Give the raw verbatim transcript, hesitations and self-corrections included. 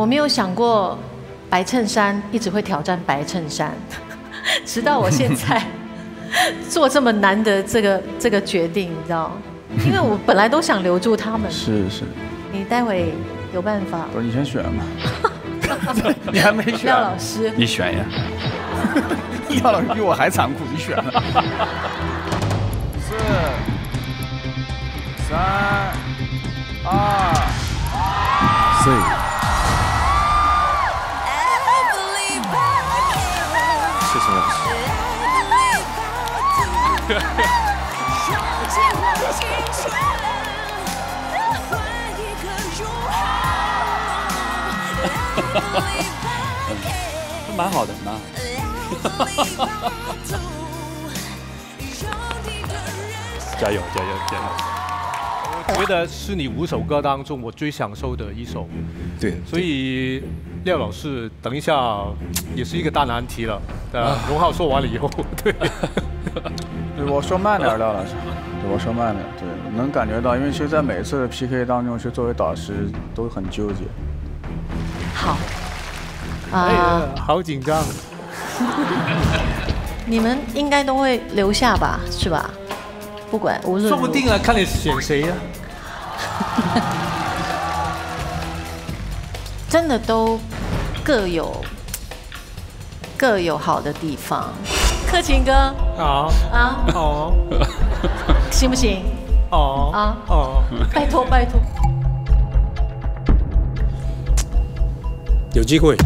我没有想过白衬衫一直会挑战白衬衫，直到我现在做这么难得这个这个决定，你知道，因为我本来都想留住他们。是是。你待会有办法？不是你先选嘛。你还没选。廖老师。你选呀。廖老师比我还残酷，你选了。四、三、二、四。 是什么？都蛮好的，蛮好的。加油，加油，加油！ 我觉得是你五首歌当中我最享受的一首，对，所以廖老师等一下也是一个大难题了。呃，荣浩说完了以后，对，对，我说慢点，廖老师，对，我说慢点，对，能感觉到，因为其实，在每一次的 P K 当中，其实作为导师都很纠结。好，啊，好紧张。你们应该都会留下吧，是吧？ 不管，无论说不定啊，看你选谁呀、啊。真的都各有各有好的地方。克勤哥，好啊，哦，行不行？哦啊哦，拜托拜托，有机会。